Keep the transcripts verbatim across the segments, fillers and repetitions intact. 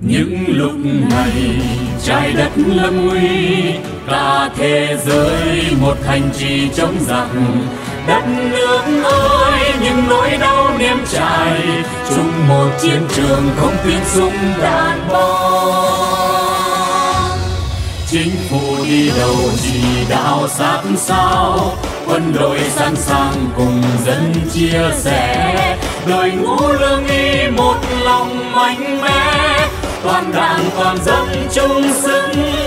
Những lúc này trái đất lâm nguy, cả thế giới một hành trì chống giặc. Đất nước ơi, những nỗi đau nếm trải, chung một chiến trường không tiếng súng đạn bom. Chính phủ đi đầu chỉ đạo sát sao, quân đội sẵn sàng cùng dân chia sẻ. Đội ngũ lương y một lòng mạnh mẽ, toàn đảng toàn dân chung sức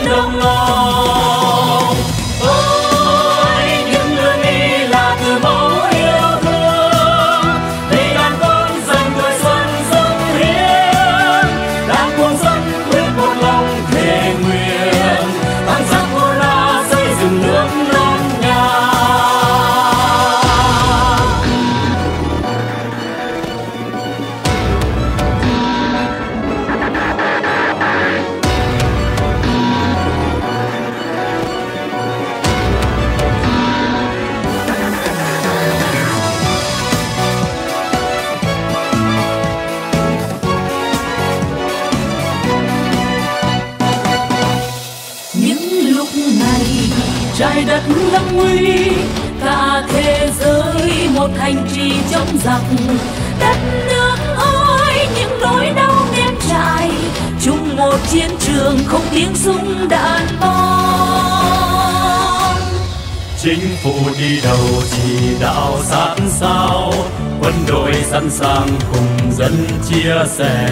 đồng lòng. Ôi những lương y là từ máu yêu thương, vì đàn con dành tuổi xuân dâng hiến. Đảng quân dân quyết một lòng thề nguyện, hàng giặc vô la xây dựng nước non nhà. Trái đất lâm nguy, cả thế giới một hành trì chống giặc. Đất nước ơi, những nỗi đau nếm trải, chung một chiến trường không tiếng súng đạn bom. Chính phủ đi đầu chỉ đạo sát sao, quân đội sẵn sàng cùng dân chia sẻ.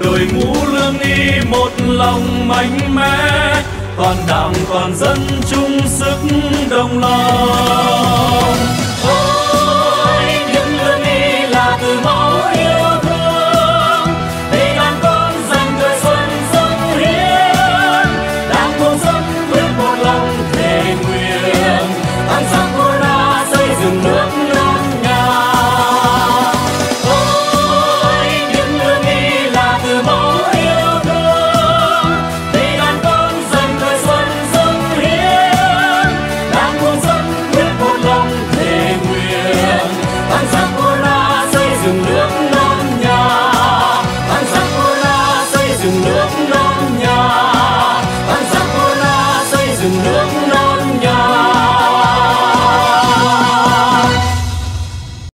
Đội ngũ lương y một lòng mạnh mẽ, toàn đảng toàn dân chung sức đồng lòng. Ôi những lương y là từ máu yêu thương, vì đàn con dành tuổi xuân dâng hiến. Đảng quân dân quyết một lòng thề nguyện, hàng giặc vô la xây dựng nước non nhà. Ôi những lương y là từ máu yêu thương, vì đàn con dành tuổi xuân dâng hiến. Đảng quân dân quyết một lòng thề nguyện, hàng giặc vô la xây dựng nước non nhà. Hàng giặc vô la xây dựng nước non nhà. Hàng giặc vô la xây dựng nước non nhà.